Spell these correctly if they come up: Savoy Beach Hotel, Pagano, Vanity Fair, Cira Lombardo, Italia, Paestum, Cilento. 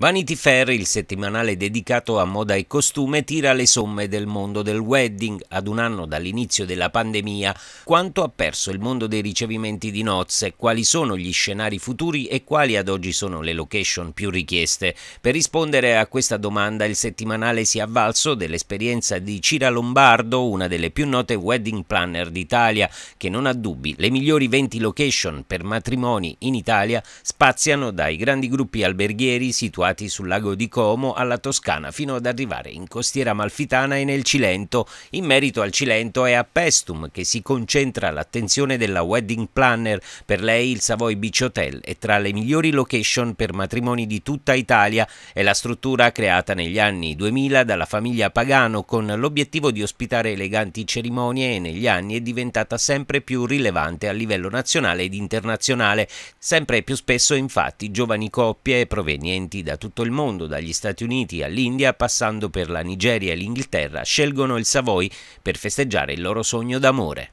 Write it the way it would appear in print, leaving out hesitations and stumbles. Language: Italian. Vanity Fair, il settimanale dedicato a moda e costume, tira le somme del mondo del wedding, ad un anno dall'inizio della pandemia, quanto ha perso il mondo dei ricevimenti di nozze, quali sono gli scenari futuri e quali ad oggi sono le location più richieste. Per rispondere a questa domanda il settimanale si è avvalso dell'esperienza di Cira Lombardo, una delle più note wedding planner d'Italia, che non ha dubbi, le migliori 20 location per matrimoni in Italia spaziano dai grandi gruppi alberghieri situati sul lago di Como alla Toscana fino ad arrivare in costiera amalfitana e nel Cilento. In merito al Cilento è a Paestum che si concentra l'attenzione della wedding planner. Per lei il Savoy Beach Hotel è tra le migliori location per matrimoni di tutta Italia. È la struttura creata negli anni 2000 dalla famiglia Pagano con l'obiettivo di ospitare eleganti cerimonie, e negli anni è diventata sempre più rilevante a livello nazionale ed internazionale. Sempre più spesso infatti giovani coppie provenienti da tutto il mondo, dagli Stati Uniti all'India, passando per la Nigeria e l'Inghilterra, scelgono il Savoy per festeggiare il loro sogno d'amore.